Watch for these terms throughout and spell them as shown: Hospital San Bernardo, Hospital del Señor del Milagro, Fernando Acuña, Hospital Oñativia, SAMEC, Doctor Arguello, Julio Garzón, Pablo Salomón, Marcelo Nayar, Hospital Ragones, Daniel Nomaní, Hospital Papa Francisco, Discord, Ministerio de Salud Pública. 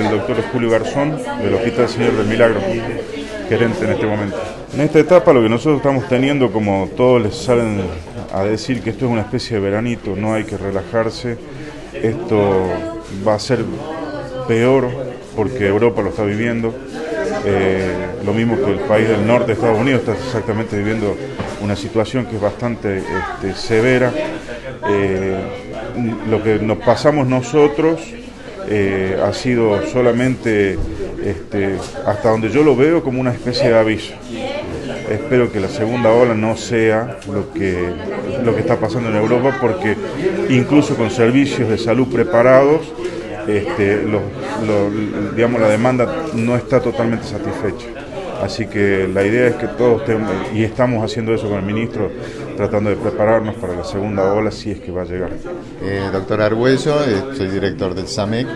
el doctor Julio Garzón, del Hospital del Señor del Milagro, gerente en este momento. En esta etapa lo que nosotros estamos teniendo, como todos les salen a decir, que esto es una especie de veranito, no hay que relajarse, esto va a ser peor porque Europa lo está viviendo, lo mismo que el país del norte de Estados Unidos está exactamente viviendo una situación que es bastante severa. Lo que nos pasamos nosotros ha sido solamente, hasta donde yo lo veo, como una especie de aviso. Espero que la segunda ola no sea lo que está pasando en Europa, porque incluso con servicios de salud preparados, digamos, la demanda no está totalmente satisfecha. Así que la idea es que todos tenemos, y estamos haciendo eso con el ministro, tratando de prepararnos para la segunda ola, si es que va a llegar. Doctor Arguello, soy director del SAMEC.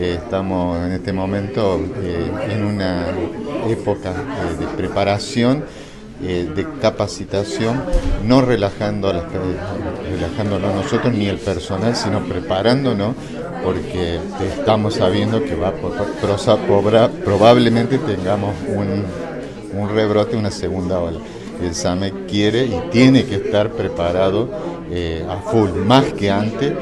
Estamos en este momento en una época de preparación, de capacitación, no relajándonos nosotros ni el personal, sino preparándonos, porque estamos sabiendo que probablemente tengamos un rebrote, una segunda ola. El SAMEC quiere y tiene que estar preparado a full, más que antes,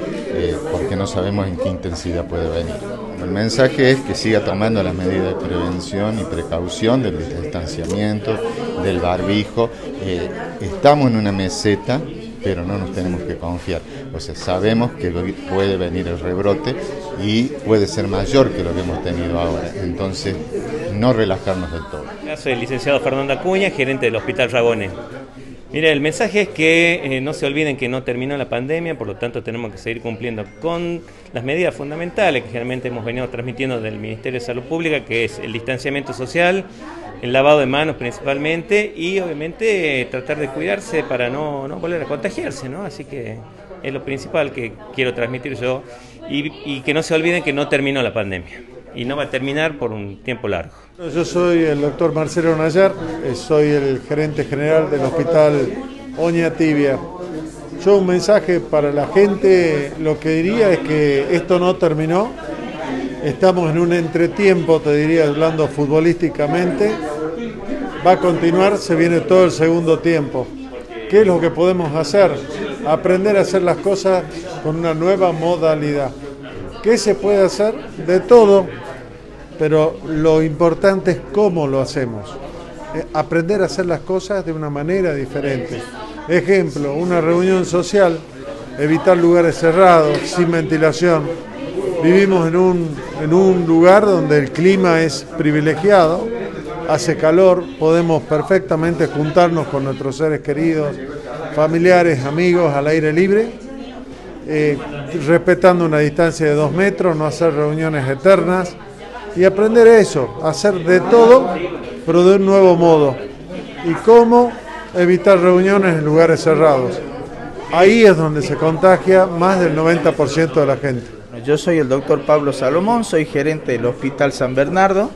porque no sabemos en qué intensidad puede venir. El mensaje es que siga tomando las medidas de prevención y precaución, del distanciamiento, del barbijo. Estamos en una meseta, pero no nos tenemos que confiar. O sea, sabemos que puede venir el rebrote y puede ser mayor que lo que hemos tenido ahora. Entonces, no relajarnos del todo. Soy el licenciado Fernando Acuña, gerente del Hospital Ragones. Mira, el mensaje es que no se olviden que no terminó la pandemia, por lo tanto tenemos que seguir cumpliendo con las medidas fundamentales que generalmente hemos venido transmitiendo del Ministerio de Salud Pública, que es el distanciamiento social, el lavado de manos principalmente, y obviamente tratar de cuidarse para no volver a contagiarse, ¿no? Así que es lo principal que quiero transmitir yo, y que no se olviden que no terminó la pandemia y no va a terminar por un tiempo largo. Yo soy el doctor Marcelo Nayar, soy el gerente general del Hospital Oñativia. Yo un mensaje para la gente, lo que diría es que esto no terminó, estamos en un entretiempo, te diría, hablando futbolísticamente, va a continuar, se viene todo el segundo tiempo. ¿Qué es lo que podemos hacer? Aprender a hacer las cosas con una nueva modalidad. ¿Qué se puede hacer? De todo, pero lo importante es cómo lo hacemos. Aprender a hacer las cosas de una manera diferente. Ejemplo, una reunión social, evitar lugares cerrados, sin ventilación. Vivimos en un lugar donde el clima es privilegiado, hace calor, podemos perfectamente juntarnos con nuestros seres queridos, familiares, amigos, al aire libre. Respetando una distancia de 2 metros, no hacer reuniones eternas y aprender eso, hacer de todo, pero de un nuevo modo. Y cómo evitar reuniones en lugares cerrados. Ahí es donde se contagia más del 90% de la gente. Yo soy el doctor Pablo Salomón, soy gerente del Hospital San Bernardo.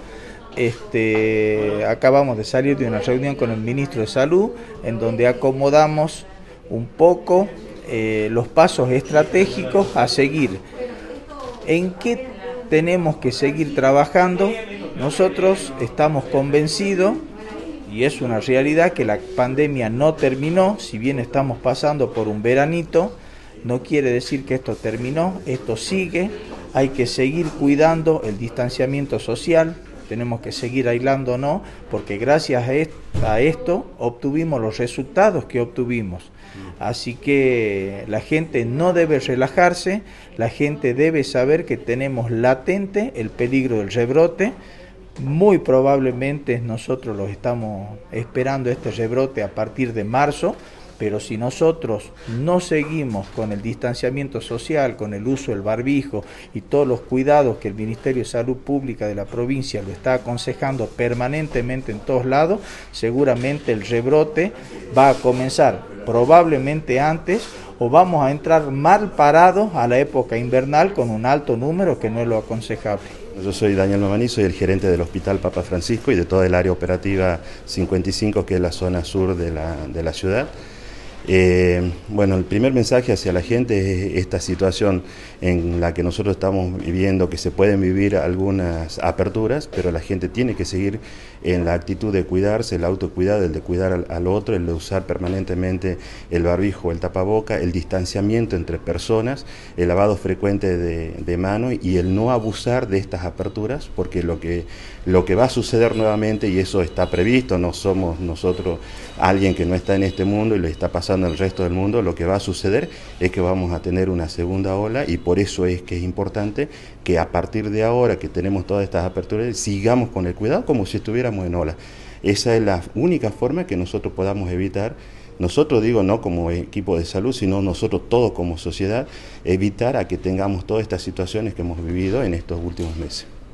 Acabamos de salir de una reunión con el ministro de Salud, en donde acomodamos un poco los pasos estratégicos a seguir. ¿En qué tenemos que seguir trabajando? Nosotros estamos convencidos, y es una realidad, que la pandemia no terminó. Si bien estamos pasando por un veranito, no quiere decir que esto terminó, esto sigue. Hay que seguir cuidando el distanciamiento social, tenemos que seguir aislándonos, porque gracias a esto obtuvimos los resultados que obtuvimos. Así que la gente no debe relajarse, la gente debe saber que tenemos latente el peligro del rebrote. Muy probablemente nosotros los estamos esperando, este rebrote, a partir de marzo, pero si nosotros no seguimos con el distanciamiento social, con el uso del barbijo y todos los cuidados que el Ministerio de Salud Pública de la provincia lo está aconsejando permanentemente en todos lados, seguramente el rebrote va a comenzar probablemente antes, o vamos a entrar mal parados a la época invernal con un alto número que no es lo aconsejable. Yo soy Daniel Nomaní, soy el gerente del Hospital Papa Francisco y de toda el área operativa 55, que es la zona sur de la ciudad. Bueno, el primer mensaje hacia la gente es esta situación en la que nosotros estamos viviendo, que se pueden vivir algunas aperturas, pero la gente tiene que seguir en la actitud de cuidarse, el autocuidado, el de cuidar al otro, el de usar permanentemente el barbijo, el tapaboca, el distanciamiento entre personas, el lavado frecuente de mano y el no abusar de estas aperturas, porque lo que va a suceder nuevamente, y eso está previsto, no somos nosotros alguien que no está en este mundo y lo está pasando en el resto del mundo, lo que va a suceder es que vamos a tener una segunda ola, y por eso es que es importante que a partir de ahora que tenemos todas estas aperturas sigamos con el cuidado como si estuviéramos en ola. Esa es la única forma que nosotros podamos evitar, nosotros digo no como equipo de salud, sino nosotros todos como sociedad, evitar a que tengamos todas estas situaciones que hemos vivido en estos últimos meses.